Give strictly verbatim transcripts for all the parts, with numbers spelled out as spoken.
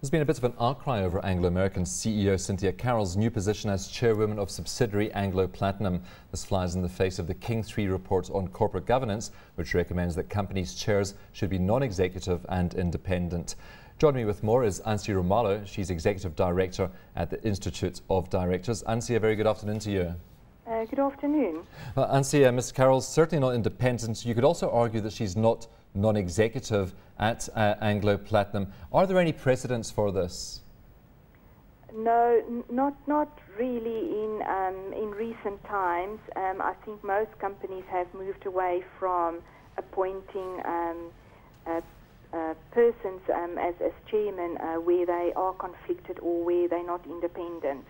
There's been a bit of an outcry over Anglo American C E O Cynthia Carroll's new position as chairwoman of subsidiary Anglo Platinum. This flies in the face of the King three report on corporate governance, which recommends that companies' chairs should be non-executive and independent. Joining me with more is Ansie Ramalho. She's Executive Director at the Institute of Directors. Ansie, a very good afternoon to you. Uh, good afternoon. Well, Ansie, uh, Miz Carroll's certainly not independent. You could also argue that she's not non-executive at uh, Anglo Platinum. Are there any precedents for this? No, n not not really in um, in recent times. Um, I think most companies have moved away from appointing um, uh, uh, persons um, as, as chairman uh, where they are conflicted or where they're not independent.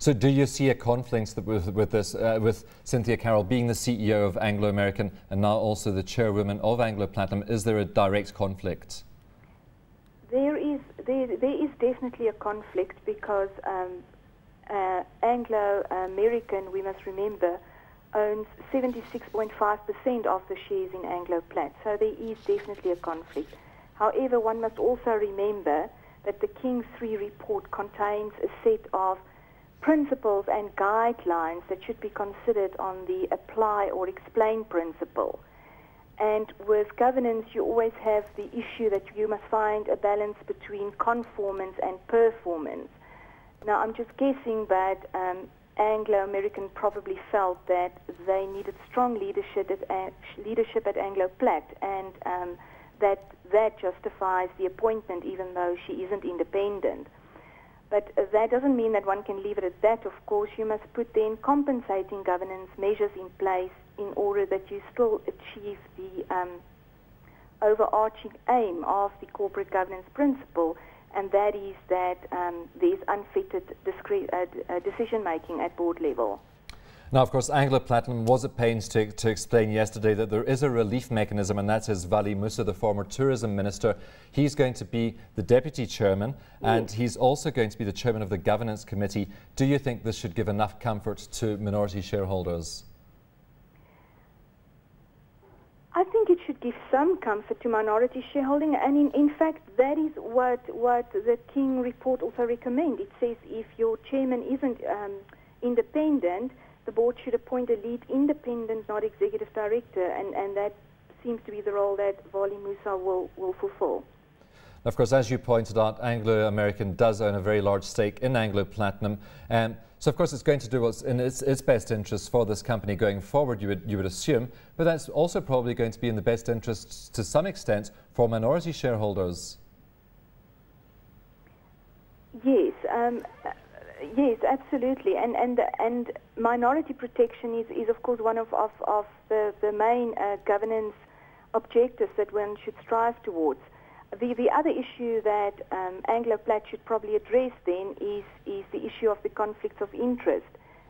So do you see a conflict with, with, this, uh, with Cynthia Carroll being the C E O of Anglo American and now also the chairwoman of Anglo Platinum? Is there a direct conflict? There is, there, there is definitely a conflict because um, uh, Anglo American, we must remember, owns seventy-six point five percent of the shares in Anglo Plat. So there is definitely a conflict. However, one must also remember that the King three report contains a set of principles and guidelines that should be considered on the apply or explain principle. And with governance, you always have the issue that you must find a balance between conformance and performance. Now, I'm just guessing that um, Anglo American probably felt that they needed strong leadership at, uh, leadership at Anglo Plat, and um, that that justifies the appointment, even though she isn't independent. But uh, that doesn't mean that one can leave it at that. Of course, you must put then compensating governance measures in place in order that you still achieve the um, overarching aim of the corporate governance principle, and that is that um, there is unfettered uh, decision-making at board level. Now, of course, Anglo Platinum was at pains to, to explain yesterday that there is a relief mechanism, and that is Valli Moosa, the former tourism minister. He's going to be the deputy chairman, and yes, he's also going to be the chairman of the governance committee. Do you think this should give enough comfort to minority shareholders? I think it should give some comfort to minority shareholding, and in, in fact, that is what, what the King report also recommends. It says if your chairman isn't um, independent, the board should appoint a lead independent, not executive director, and, and that seems to be the role that Valli Moosa will, will fulfill. Of course, as you pointed out, Anglo American does own a very large stake in Anglo Platinum. Um, so, of course, it's going to do what's in its, its best interest for this company going forward, you would, you would assume, but that's also probably going to be in the best interest to some extent for minority shareholders. Yes. Um, Yes, absolutely, and and and minority protection is, is of course one of of, of the the main uh, governance objectives that one should strive towards. The the other issue that um, Anglo Plat should probably address then is is the issue of the conflicts of interest,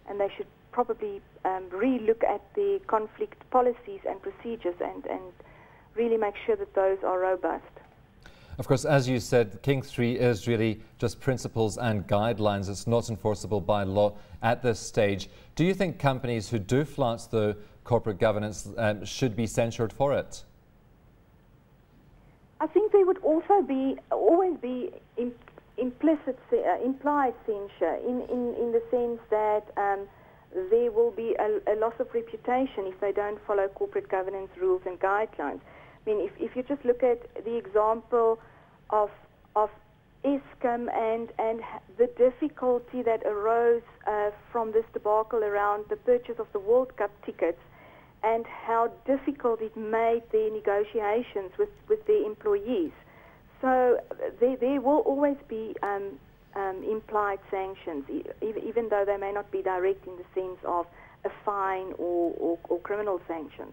and they should probably um, re-look at the conflict policies and procedures and and really make sure that those are robust. Of course, as you said, King three is really just principles and guidelines. It's not enforceable by law at this stage. Do you think companies who do flout the corporate governance um, should be censured for it? I think there would also be always be im implicit, uh, implied censure in, in, in the sense that um, there will be a, a loss of reputation if they don't follow corporate governance rules and guidelines. I mean, if, if you just look at the example of, of Eskom and, and the difficulty that arose uh, from this debacle around the purchase of the World Cup tickets and how difficult it made their negotiations with, with their employees. So there, there will always be um, um, implied sanctions, e even though they may not be direct in the sense of a fine or, or, or criminal sanctions.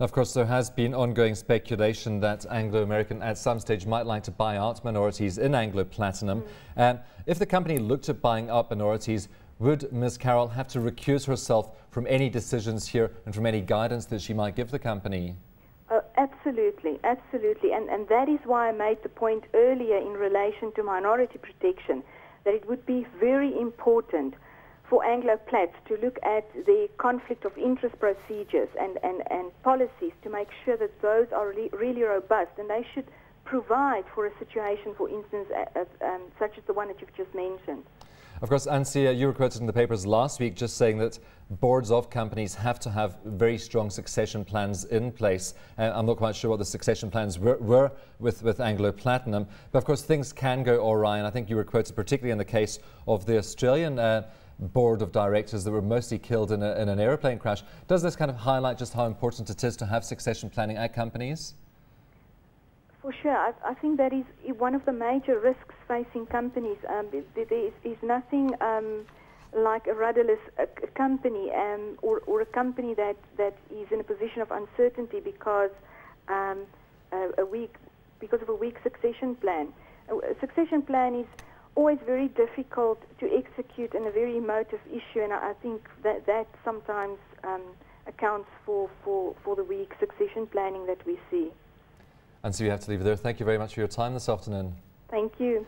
Of course, there has been ongoing speculation that Anglo American at some stage might like to buy out minorities in Anglo Platinum. And mm. um, if the company looked at buying out minorities, would Miz Carroll have to recuse herself from any decisions here and from any guidance that she might give the company? Oh, absolutely, absolutely. And, and that is why I made the point earlier in relation to minority protection, that it would be very important for Anglo Plat to look at the conflict of interest procedures and, and, and policies to make sure that those are re really robust, and they should provide for a situation, for instance, as, um, such as the one that you've just mentioned. Of course, Ansie, you were quoted in the papers last week just saying that boards of companies have to have very strong succession plans in place. Uh, I'm not quite sure what the succession plans were, were with, with Anglo Platinum, but of course things can go awry, and I think you were quoted particularly in the case of the Australian uh, board of directors that were mostly killed in, a, in an aeroplane crash. Does this kind of highlight just how important it is to have succession planning at companies? For sure. I, I think that is one of the major risks facing companies. Um, there is, is nothing um, like a rudderless uh, company um, or, or a company that, that is in a position of uncertainty because, um, a, a weak, because of a weak succession plan. A succession plan is always very difficult to execute and a very emotive issue, and I, I think that, that sometimes um, accounts for, for, for the weak succession planning that we see. And so we have to leave it there. Thank you very much for your time this afternoon. Thank you.